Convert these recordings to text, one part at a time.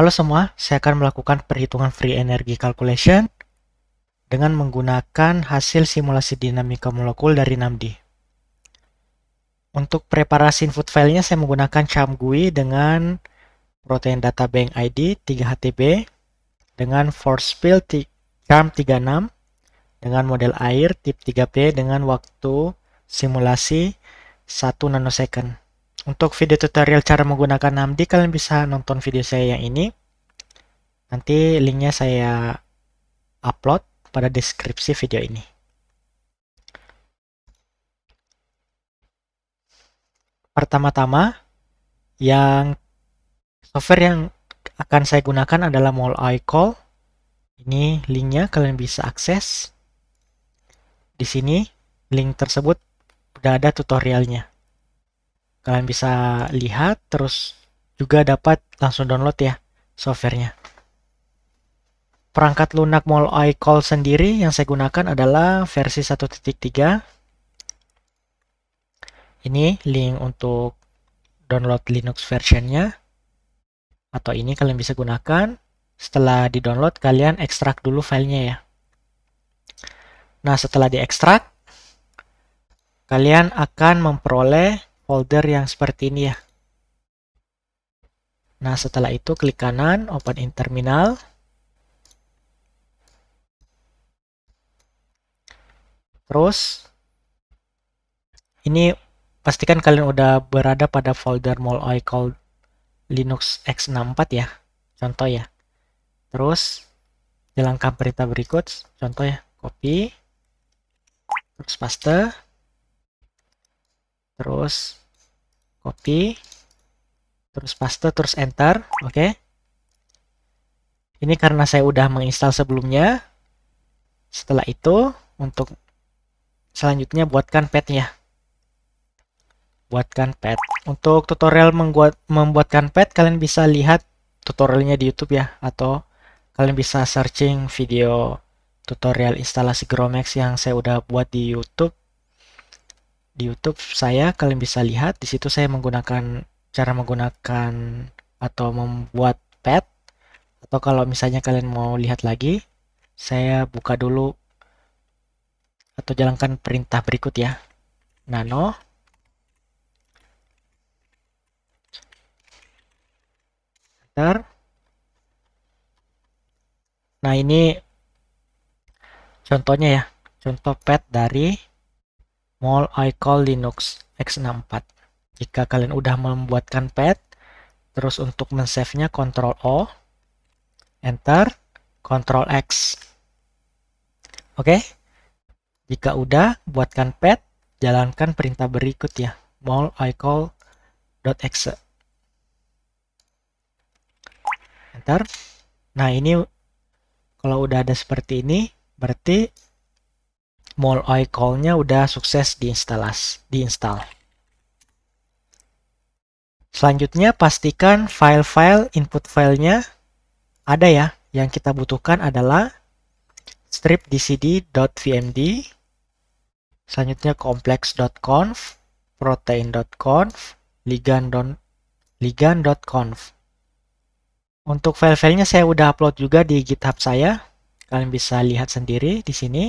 Halo semua, saya akan melakukan perhitungan free energy calculation dengan menggunakan hasil simulasi dinamika molekul dari NAMD. Untuk preparasi input filenya saya menggunakan CHARMM GUI dengan protein data bank ID 3HTB dengan force field CHARMM36 dengan model air tip 3P dengan waktu simulasi 1 nanosecond. Untuk video tutorial cara menggunakan NAMD, kalian bisa nonton video saya yang ini. Nanti linknya saya upload pada deskripsi video ini. Pertama-tama, software yang akan saya gunakan adalah MolAICal. Ini linknya, kalian bisa akses. Di sini, link tersebut sudah ada tutorialnya. Kalian bisa lihat, terus juga dapat langsung download ya softwarenya. Perangkat lunak MolAICal sendiri yang saya gunakan adalah versi 1.3. Ini link untuk download Linux versionnya. Atau ini kalian bisa gunakan. Setelah di-download, kalian ekstrak dulu filenya ya. Nah, setelah diekstrak, kalian akan memperoleh folder yang seperti ini ya. Nah, setelah itu klik kanan, open in terminal. Terus, ini pastikan kalian udah berada pada folder MolAICal Linux X64 ya, contoh ya. Terus, jalankan perintah berikut, contoh ya, copy, terus paste, terus copy, terus paste, terus enter, oke. Ini karena saya udah menginstal sebelumnya. Setelah itu, untuk selanjutnya buatkan padnya. Buatkan pad. Untuk tutorial membuatkan pad, kalian bisa lihat tutorialnya di YouTube ya, atau kalian bisa searching video tutorial instalasi Gromacs yang saya udah buat di YouTube. Di YouTube saya, kalian bisa lihat di situ saya menggunakan atau membuat pad. Atau kalau misalnya kalian mau lihat lagi, saya buka dulu atau jalankan perintah berikut ya. Nano Enter. Nah, ini contohnya ya, contoh pad dari MolAICal Linux X64. Jika kalian udah membuatkan pad, terus untuk men-save-nya Ctrl O, Enter, Ctrl X. Oke. Jika udah buatkan pad, jalankan perintah berikut ya, MolAICal.exe. Enter. Nah, ini kalau udah ada seperti ini, berarti MolAICal-nya udah sukses diinstal. Selanjutnya, pastikan file-file input filenya ada ya. Yang kita butuhkan adalah strip dcd.vmd, selanjutnya complex.conf, protein.conf, ligand.conf. Untuk file-filenya saya udah upload juga di GitHub saya. Kalian bisa lihat sendiri di sini.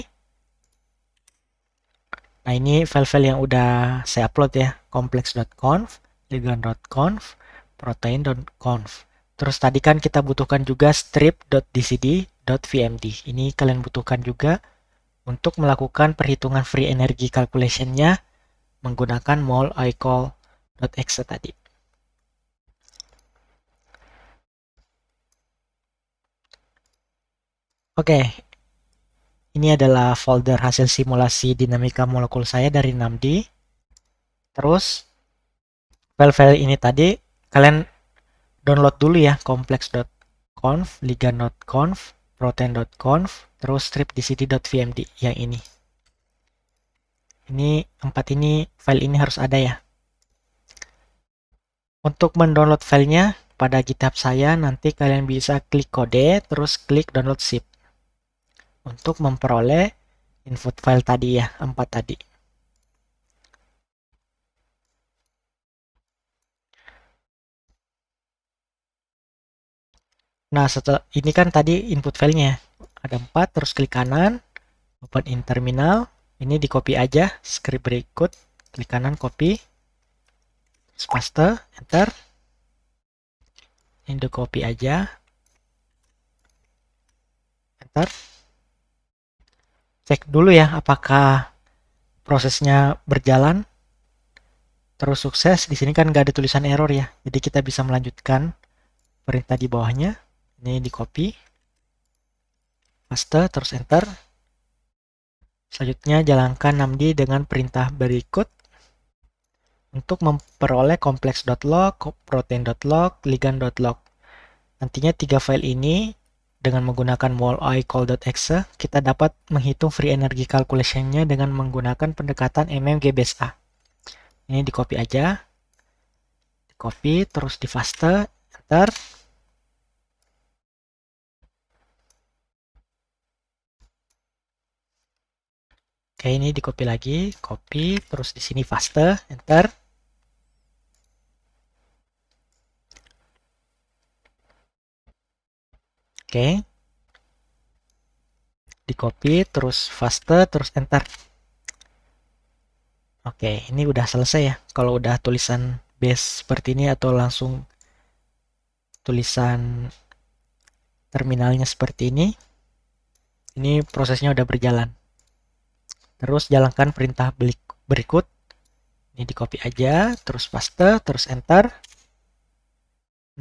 Nah, ini file-file yang udah saya upload ya. Complex.conf, ligand.conf, protein.conf. Terus tadi kan kita butuhkan juga strip.dcd.vmd. Ini kalian butuhkan juga untuk melakukan perhitungan free energy calculation-nya menggunakan MolAICal.exe tadi. Oke, ini adalah folder hasil simulasi dinamika molekul saya dari NAMD. Terus, file-file ini tadi, kalian download dulu ya, complex.conf, ligand.conf, protein.conf, terus strip dcd.vmd, yang ini. Ini, file ini harus ada ya. Untuk mendownload filenya, pada GitHub saya, nanti kalian bisa klik kode, terus klik download zip. Untuk memperoleh input file tadi ya, 4 tadi. Nah, setelah ini kan tadi input file-nya ada 4, terus klik kanan, open in terminal. Ini di copy aja, script berikut, klik kanan copy, paste, enter. Ini di copy aja, enter. Cek dulu ya apakah prosesnya berjalan terus sukses. Di sini kan nggak ada tulisan error ya, jadi kita bisa melanjutkan perintah di bawahnya. Ini di copy, paste, terus enter. Selanjutnya jalankan NAMD dengan perintah berikut untuk memperoleh kompleks.log, protein.log, ligan.log. Nantinya 3 file ini dengan menggunakan MolAICal.exe kita dapat menghitung free energy calculation-nya dengan menggunakan pendekatan MMGBSA. Ini di copy aja, di copy terus di paste, enter. Oke, ini di copy lagi, copy terus di sini paste, enter. Oke, di copy terus paste terus enter. Oke, ini udah selesai ya. Kalau udah tulisan base seperti ini atau langsung tulisan terminalnya seperti ini prosesnya udah berjalan. Terus jalankan perintah berikut. Ini di copy aja, terus paste, terus enter.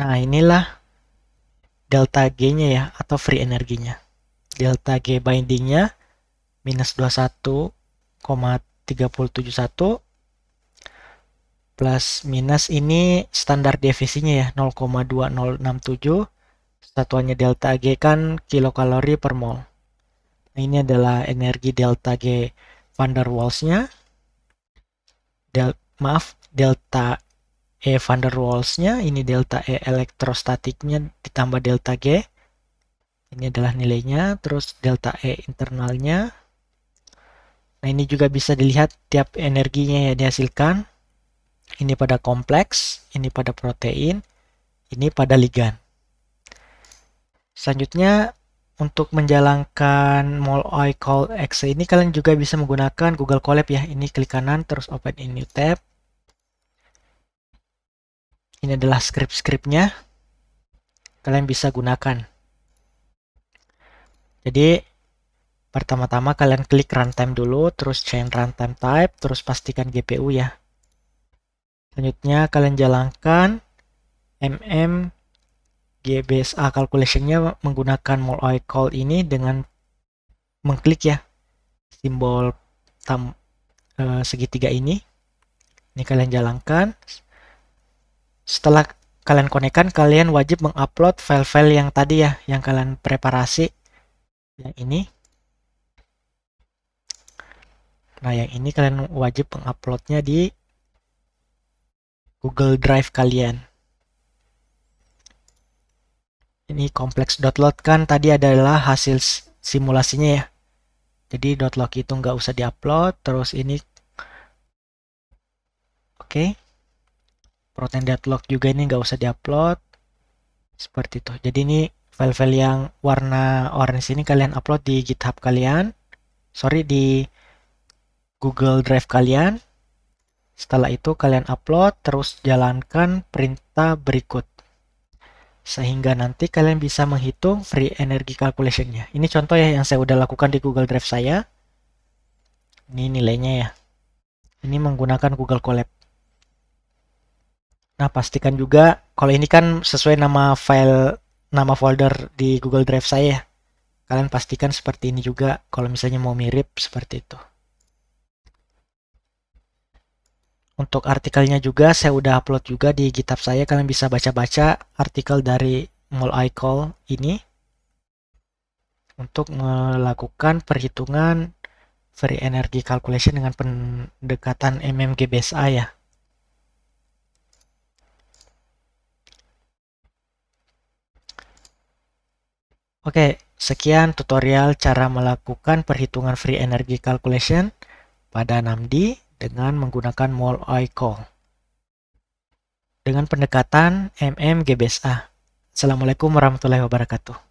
Nah, inilah delta G-nya ya, atau free energinya. Delta G binding-nya minus 21,371 plus minus ini standar deviasinya ya, 0,2067. Satuannya delta G kan kilokalori per mol. Nah, ini adalah energi delta G van der Waals-nya. Delta E van der Waals-nya. Ini delta E elektrostatiknya ditambah delta G. Ini adalah nilainya. Terus delta E internalnya. Nah, ini juga bisa dilihat tiap energinya yang dihasilkan. Ini pada kompleks, ini pada protein, ini pada ligan. Selanjutnya, untuk menjalankan MolAICal.exe ini kalian juga bisa menggunakan Google Colab ya. Ini klik kanan terus open in new tab. Ini adalah script-scriptnya. Kalian bisa gunakan. Jadi pertama-tama kalian klik runtime dulu, terus change runtime type, terus pastikan GPU ya. Selanjutnya kalian jalankan MMGBSA calculation-nya menggunakan MolAICal ini dengan mengklik ya simbol segitiga ini. Ini kalian jalankan. Setelah kalian konekkan, kalian wajib mengupload file-file yang tadi ya, yang kalian preparasi yang ini. Nah, yang ini kalian wajib menguploadnya di Google Drive kalian. Ini kompleks.log kan tadi adalah hasil simulasinya ya. Jadi .log itu nggak usah diupload. Terus ini, oke, protein.log juga ini nggak usah diupload. Seperti itu. Jadi ini file-file yang warna orange ini kalian upload di GitHub kalian. Sorry, di Google Drive kalian. Setelah itu kalian upload, terus jalankan perintah berikut, sehingga nanti kalian bisa menghitung free energy calculation-nya. Ini contoh ya yang saya udah lakukan di Google Drive saya. Ini nilainya ya. Ini menggunakan Google Colab. Nah, pastikan juga kalau ini kan sesuai nama folder di Google Drive saya. Kalian pastikan seperti ini juga kalau misalnya mau mirip seperti itu. Untuk artikelnya juga saya udah upload juga di GitHub saya. Kalian bisa baca-baca artikel dari MolAICal ini untuk melakukan perhitungan free energy calculation dengan pendekatan MMGBSA ya. Oke, sekian tutorial cara melakukan perhitungan free energy calculation pada NAMD dengan menggunakan MolAICal dengan pendekatan MMGBSA. Assalamualaikum warahmatullahi wabarakatuh.